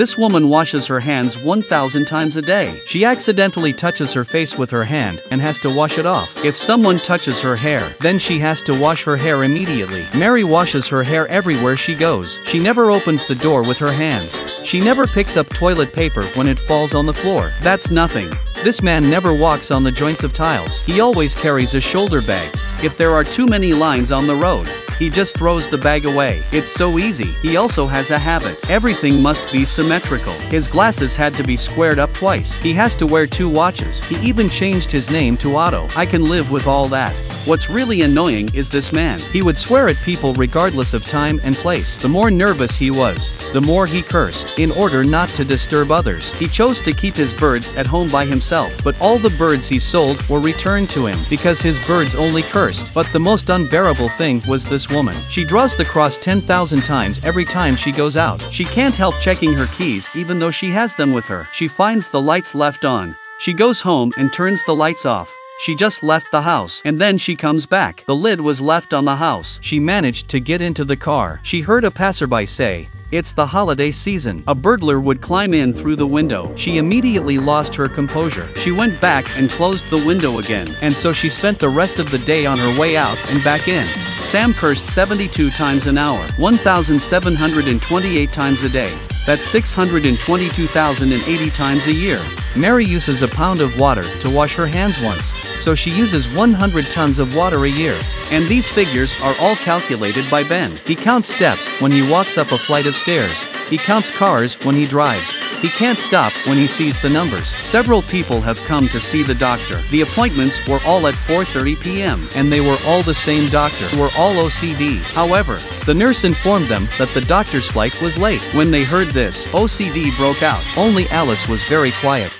This woman washes her hands 1,000 times a day. She accidentally touches her face with her hand and has to wash it off. If someone touches her hair, then she has to wash her hair immediately. Mary washes her hair everywhere she goes. She never opens the door with her hands. She never picks up toilet paper when it falls on the floor. That's nothing. This man never walks on the joints of tiles. He always carries a shoulder bag. If there are too many lines on the road, he just throws the bag away. It's so easy. He also has a habit. Everything must be symmetrical. His glasses had to be squared up twice. He has to wear two watches. He even changed his name to Otto. I can live with all that. What's really annoying is this man. He would swear at people regardless of time and place. The more nervous he was, the more he cursed. In order not to disturb others, he chose to keep his birds at home by himself. But all the birds he sold were returned to him because his birds only cursed. But the most unbearable thing was this woman. She draws the cross 10,000 times every time she goes out. She can't help checking her keys even though she has them with her. She finds the lights left on. She goes home and turns the lights off. She just left the house, and then she comes back. The lid was left on the house. She managed to get into the car. She heard a passerby say, "It's the holiday season." A burglar would climb in through the window. She immediately lost her composure. She went back and closed the window again, and so she spent the rest of the day on her way out and back in. Sam cursed 72 times an hour, 1,728 times a day. That's 622,080 times a year. Mary uses a pound of water to wash her hands once, so she uses 100 tons of water a year. And these figures are all calculated by Ben. He counts steps when he walks up a flight of stairs. He counts cars when he drives. He can't stop when he sees the numbers. Several people have come to see the doctor. The appointments were all at 4:30 p.m. and they were all the same doctor. Were all OCD. However, the nurse informed them that the doctor's flight was late. When they heard this, OCD broke out. Only Alice was very quiet.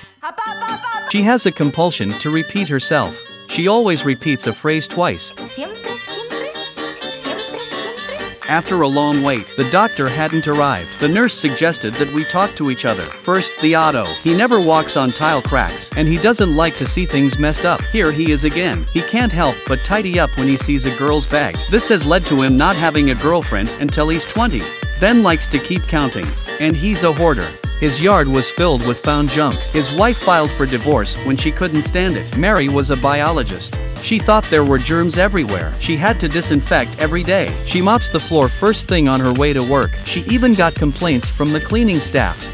She has a compulsion to repeat herself. She always repeats a phrase twice. After a long wait, the doctor hadn't arrived. The nurse suggested that we talk to each other. First, the Otto. He never walks on tile cracks, and he doesn't like to see things messed up. Here he is again. He can't help but tidy up when he sees a girl's bag. This has led to him not having a girlfriend until he's 20. Ben likes to keep counting, and he's a hoarder. His yard was filled with found junk. His wife filed for divorce when she couldn't stand it. Mary was a biologist. She thought there were germs everywhere. She had to disinfect every day. She mops the floor first thing on her way to work. She even got complaints from the cleaning staff.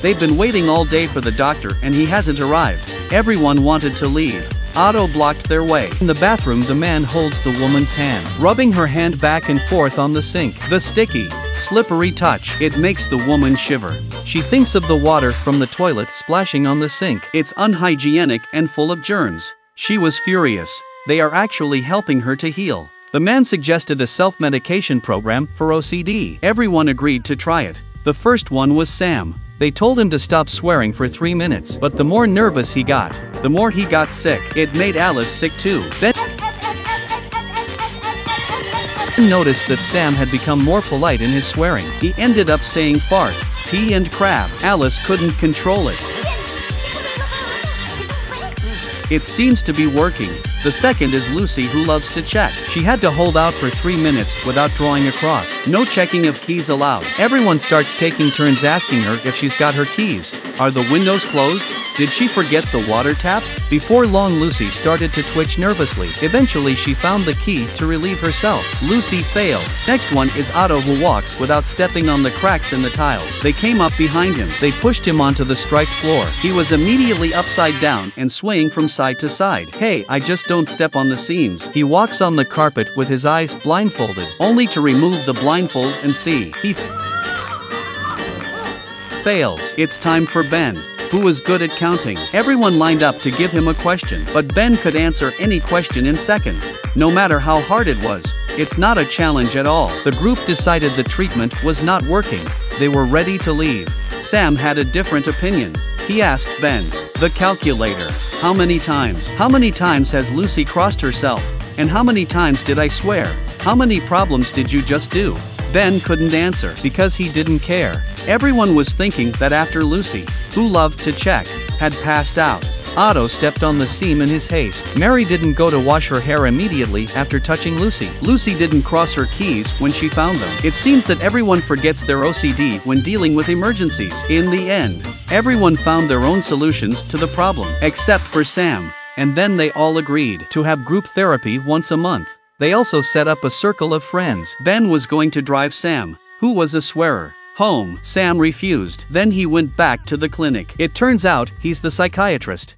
They've been waiting all day for the doctor and he hasn't arrived. Everyone wanted to leave. Otto blocked their way. In the bathroom, the man holds the woman's hand, rubbing her hand back and forth on the sink. The sticky, slippery touch. It makes the woman shiver. She thinks of the water from the toilet splashing on the sink. It's unhygienic and full of germs. She was furious. They are actually helping her to heal. The man suggested a self-medication program for OCD. Everyone agreed to try it. The first one was Sam. They told him to stop swearing for 3 minutes, but the more nervous he got, the more he got sick. It made Alice sick too. Ben noticed that Sam had become more polite in his swearing. He ended up saying fart, pee and crab. Alice couldn't control it. It seems to be working. The second is Lucy, who loves to check. She had to hold out for 3 minutes without drawing a cross. No checking of keys allowed. Everyone starts taking turns asking her if she's got her keys. Are the windows closed? Did she forget the water tap? Before long, Lucy started to twitch nervously. Eventually she found the key to relieve herself. Lucy failed. Next one is Otto, who walks without stepping on the cracks in the tiles. They came up behind him. They pushed him onto the striped floor. He was immediately upside down and swaying from side to side. Hey, I just don't step on the seams. He walks on the carpet with his eyes blindfolded, only to remove the blindfold and see. He fails. It's time for Ben, who was good at counting. Everyone lined up to give him a question, but Ben could answer any question in seconds, no matter how hard it was. It's not a challenge at all. The group decided the treatment was not working. They were ready to leave. Sam had a different opinion. He asked Ben, the calculator, how many times has Lucy crossed herself? And how many times did I swear? How many problems did you just do? Ben couldn't answer because he didn't care. Everyone was thinking that after Lucy, who loved to check, had passed out, Otto stepped on the seam in his haste. Mary didn't go to wash her hair immediately after touching Lucy. Lucy didn't cross her keys when she found them. It seems that everyone forgets their OCD when dealing with emergencies. In the end, everyone found their own solutions to the problem, except for Sam. And then they all agreed to have group therapy once a month. They also set up a circle of friends. Ben was going to drive Sam, who was a swearer, home. Sam refused. Then he went back to the clinic. It turns out he's the psychiatrist.